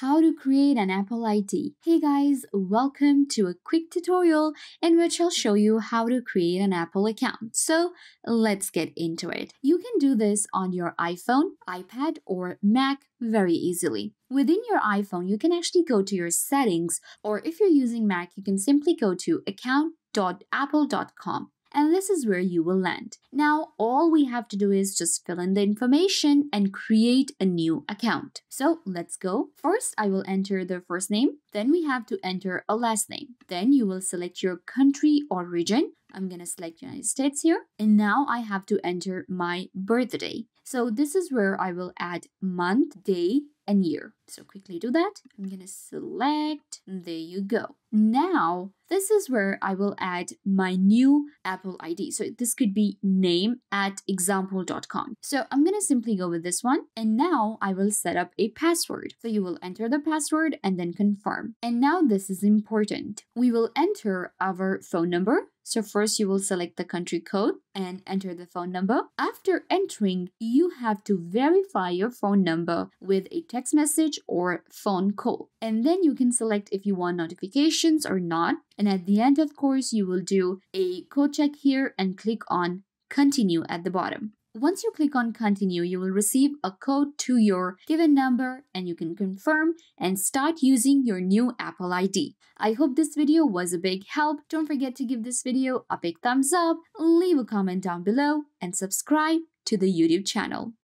how to create an Apple ID. Hey guys, welcome to a quick tutorial in which I'll show you how to create an Apple account. So let's get into it. You can do this on your iPhone, iPad, or Mac very easily. Within your iPhone, you can actually go to your settings, or if you're using Mac, you can simply go to account.apple.com. And this is where you will land. Now, all we have to do is just fill in the information and create a new account. So let's go. First, I will enter the first name. Then we have to enter a last name. Then you will select your country or region. I'm going to select United States here. And now I have to enter my birthday. So this is where I will add month, day, and year. So quickly do that. I'm going to select. There you go. Now, this is where I will add my new Apple ID. So this could be name@example.com. So I'm going to simply go with this one. And now I will set up a password. So you will enter the password and then confirm. And now this is important. We will enter our phone number. So first you will select the country code and enter the phone number. After entering, you have to verify your phone number with a text message or phone call. And then you can select if you want notifications or not. And at the end, of course, you will do a code check here and click on continue at the bottom. Once you click on continue, you will receive a code to your given number and you can confirm and start using your new Apple ID. I hope this video was a big help. Don't forget to give this video a big thumbs up, leave a comment down below, and subscribe to the YouTube channel.